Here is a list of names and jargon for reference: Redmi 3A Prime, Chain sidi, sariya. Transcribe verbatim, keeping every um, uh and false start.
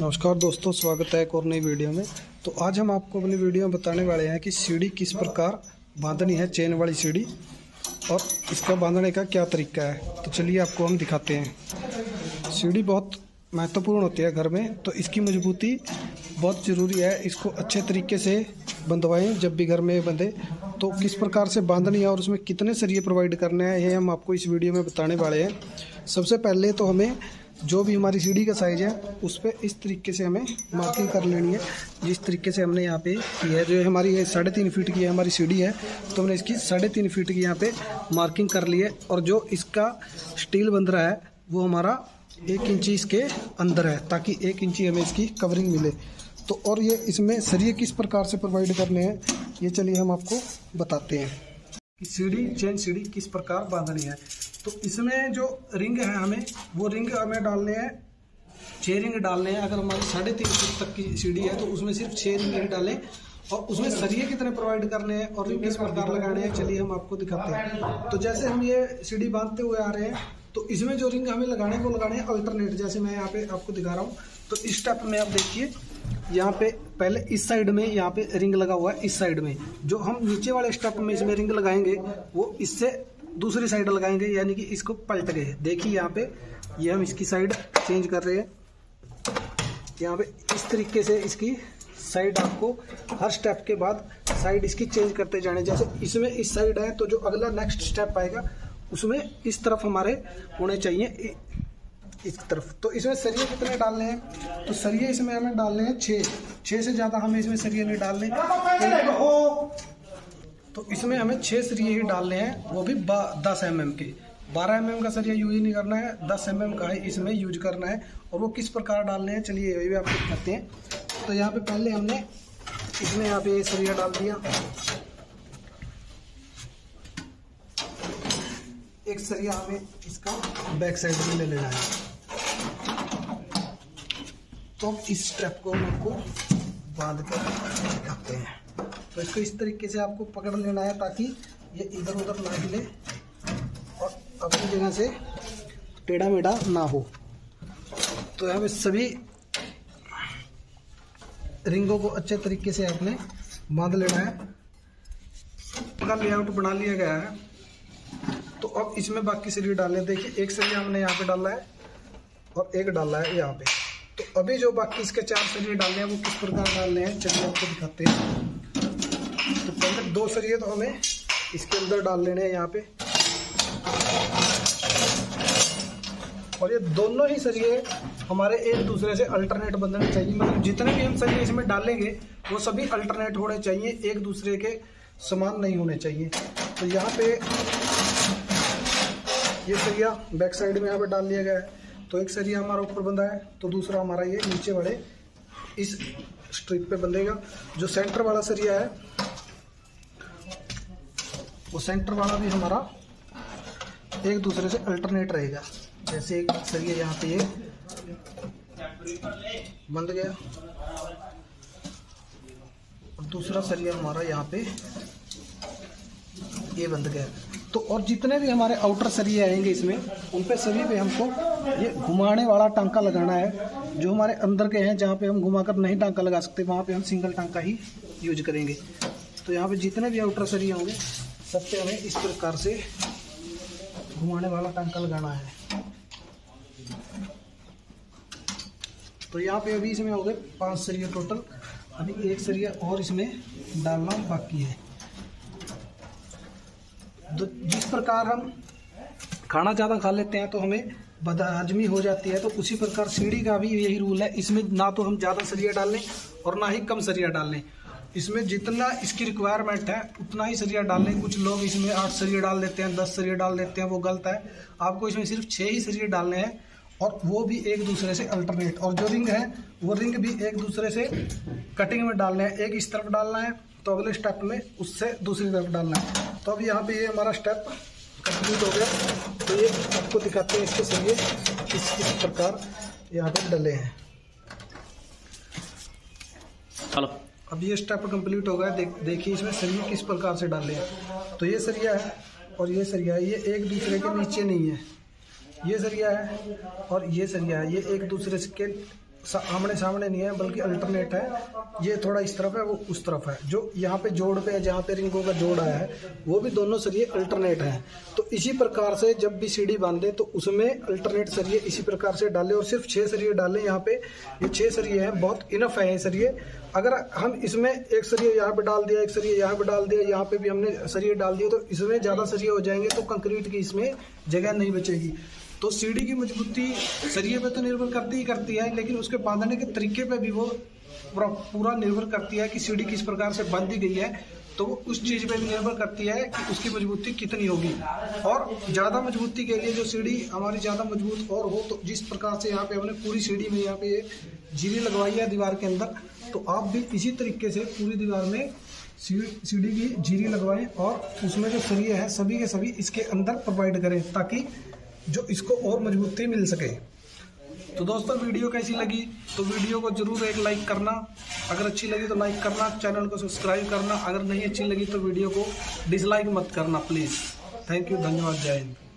नमस्कार दोस्तों, स्वागत है एक और नई वीडियो में। तो आज हम आपको अपनी वीडियो में बताने वाले हैं कि सीढ़ी किस प्रकार बांधनी है, चेन वाली सीढ़ी, और इसका बांधने का क्या तरीका है। तो चलिए आपको हम दिखाते हैं। सीढ़ी बहुत महत्वपूर्ण होती है घर में, तो इसकी मजबूती बहुत ज़रूरी है। इसको अच्छे तरीके से बंधवाएँ जब भी घर में बंधे। तो किस प्रकार से बांधनी है और उसमें कितने सरिये प्रोवाइड करने हैं, ये हम आपको इस वीडियो में बताने वाले हैं। सबसे पहले तो हमें जो भी हमारी सीढ़ी का साइज़ है उस पर इस तरीके से हमें मार्किंग कर लेनी है, जिस तरीके से हमने यहाँ पे की है। जो हमारी ये साढ़े तीन फीट की है हमारी सीढ़ी है, तो हमने इसकी साढ़े तीन फीट की यहाँ पे मार्किंग कर ली है। और जो इसका स्टील बन रहा है वो हमारा एक इंची इसके अंदर है, ताकि एक इंची हमें इसकी कवरिंग मिले। तो और ये इसमें सरिये किस प्रकार से प्रोवाइड करने हैं, ये चलिए हम आपको बताते हैं। सीढ़ी, चेन सीढ़ी किस प्रकार बांधनी है। तो इसमें जो रिंग है हमें, वो रिंग हमें डालने हैं, छः रिंग डालने हैं। अगर हमारी साढ़े तीन फीट तक की सीढ़ी है तो उसमें सिर्फ छः रिंग ही डालें। और उसमें सरिये कितने प्रोवाइड करने हैं और रिंग किस प्रकार लगाने हैं, चलिए हम आपको दिखाते हैं। तो जैसे हम ये सीढ़ी बांधते हुए आ रहे हैं, तो इसमें जो रिंग हमें लगाने को लगाने हैं अल्टरनेट, जैसे मैं यहाँ पे आपको दिखा रहा हूँ। तो इस स्टेप में आप देखिए, यहाँ पे पहले इस साइड में यहाँ पे रिंग लगा हुआ है, इस साइड में जो हम नीचे वाले स्टेप में इसमें रिंग लगाएंगे वो इससे दूसरी साइड लगाएंगे, यानी कि इसको पलट गए। देखिए यहाँ पे ये यह हम इसकी साइड चेंज कर रहे हैं। यहाँ पे इस तरीके से इसकी साइड आपको हर स्टेप के बाद साइड इसकी चेंज करते जाने। जैसे इसमें इस साइड है तो जो अगला नेक्स्ट स्टेप आएगा उसमें इस तरफ हमारे होने चाहिए, इस तरफ। तो इसमें सरिये कितने डालने हैं, तो सरिये इसमें हमें डालने हैं छः। छः से ज़्यादा हमें इसमें सरिये नहीं डालने। तो इसमें हमें छः सरिये ही डालने हैं, वो भी दस एम एम के। बारह एम एम का सरिया यूज ही नहीं करना है, दस एम एम का ही इसमें यूज करना है। और वो किस प्रकार डालने हैं, चलिए ये भी आपको दिखाते हैं। तो यहाँ पे पहले हमने इसमें यहाँ पे सरिया डाल दिया, एक सरिया हमें इसका बैक साइड में ले लेना है। तो इस स्टेप को हम आपको बांध कर दिखाते हैं। तो इसको इस तरीके से आपको पकड़ लेना है ताकि ये इधर उधर ना हिले और अपनी जगह से टेढ़ा मेढ़ा ना हो। तो यहाँ पे सभी रिंगों को अच्छे तरीके से आपने बांध लेना है। इसका लेआउट बना लिया गया है। तो अब इसमें बाकी सरिये डालने, देखिए एक सरिया हमने यहाँ पे डाला है और एक डाला है यहाँ पे। तो अभी जो बाकी इसके चार सरिये डालने हैं वो किस प्रकार डालने हैं, चलिए आपको दिखाते हैं। तो पहले दो सरिये तो हमें इसके अंदर डाल लेने हैं यहाँ पे, और ये दोनों ही सरिये हमारे एक दूसरे से अल्टरनेट बंधने चाहिए। मतलब जितने भी हम सरिये इसमें डालेंगे वो सभी अल्टरनेट होने चाहिए, एक दूसरे के समान नहीं होने चाहिए। तो यहाँ पे ये सरिया बैक साइड में यहाँ पे डाल लिया गया है। तो एक सरिया हमारा ऊपर बंधा है, तो दूसरा हमारा ये नीचे वाले इस स्ट्रिप पे बंधेगा। जो सेंटर वाला सरिया है वो सेंटर वाला भी हमारा एक दूसरे से अल्टरनेट रहेगा। जैसे एक सरिया यहाँ पे ये बंध गया और दूसरा सरिया हमारा यहाँ पे ये बंध गया। तो और जितने भी हमारे आउटर सरिये आएंगे इसमें, उन पे सभी पे हमको ये घुमाने वाला टांका लगाना है। जो हमारे अंदर के हैं जहाँ पे हम घुमाकर नहीं टांका लगा सकते, वहाँ पे हम सिंगल टांका ही यूज करेंगे। तो यहाँ पे जितने भी आउटर सरिये होंगे सब पे हमें इस प्रकार से घुमाने वाला टांका लगाना है। तो यहाँ पे अभी इसमें हो गए पाँच सरिये टोटल। अभी एक सरिया और इसमें डालना बाकी है। तो जिस प्रकार हम खाना ज़्यादा खा लेते हैं तो हमें बदहजमी हो जाती है, तो उसी प्रकार सीढ़ी का भी यही रूल है। इसमें ना तो हम ज़्यादा सरिया डाल लें और ना ही कम सरिया डाल लें। इसमें जितना इसकी रिक्वायरमेंट है उतना ही सरिया डाल लें। कुछ लोग इसमें आठ सरिया डाल देते हैं, दस सरिया डाल देते हैं, वो गलत है। आपको इसमें सिर्फ छः ही सरिया डालने हैं, और वो भी एक दूसरे से अल्टरनेट। और जो रिंग है वो रिंग भी एक दूसरे से कटिंग में डालने हैं। एक इस तरफ डालना है तो अगले स्टेप में उससे दूसरी तरफ डालना है। तो अब यहाँ पे ये हमारा स्टेप कंप्लीट हो गया। तो ये आपको दिखाते हैं इसके सरिये किस किस प्रकार यहाँ पे डले हैं। हेलो, अब ये स्टेप कंप्लीट हो गया। देख देखिए इसमें सरिये किस प्रकार से डाले हैं। तो ये सरिया है और ये सरिया है, ये एक दूसरे के नीचे नहीं है। ये सरिया है और ये सरिया है, ये एक दूसरे के आमने सामने नहीं है बल्कि अल्टरनेट है, ये थोड़ा इस तरफ है वो उस तरफ है। जो यहाँ पे जोड़ पे है जहाँ पे रिंगों का जोड़ आया है वो भी दोनों सरिये अल्टरनेट हैं। तो इसी प्रकार से जब भी सीढ़ी बांधे तो उसमें अल्टरनेट सरिये इसी प्रकार से डालें और सिर्फ छः सरिये डालें। यहाँ पे ये छः सरिये हैं, बहुत इनफ है ये सरिये। अगर हम इसमें एक सरिये यहाँ पर डाल दिया, एक सरिये यहाँ पर डाल दिया, यहाँ पर भी हमने सरिये डाल दिए तो इसमें ज़्यादा सरिये हो जाएंगे तो कंक्रीट की इसमें जगह नहीं बचेगी। तो सीढ़ी की मजबूती सरिये पे तो निर्भर करती ही करती है, लेकिन उसके बांधने के तरीके पे भी वो पूरा निर्भर करती है कि सीढ़ी किस प्रकार से बांधी गई है। तो वो उस चीज़ पे भी निर्भर करती है कि उसकी मजबूती कितनी होगी। और ज़्यादा मजबूती के लिए जो सीढ़ी हमारी ज़्यादा मजबूत और हो, तो जिस प्रकार से यहाँ पे हमने पूरी सीढ़ी में यहाँ पे जीरी लगवाई है दीवार के अंदर, तो आप भी इसी तरीके से पूरी दीवार में सीढ़ी की जीरी लगवाएँ और उसमें जो सरिये हैं सभी के सभी इसके अंदर प्रोवाइड करें ताकि जो इसको और मजबूती मिल सके। तो दोस्तों वीडियो कैसी लगी तो वीडियो को जरूर एक लाइक करना, अगर अच्छी लगी तो लाइक करना, चैनल को सब्सक्राइब करना, अगर नहीं अच्छी लगी तो वीडियो को डिसलाइक मत करना प्लीज़। थैंक यू, धन्यवाद, जय हिंद।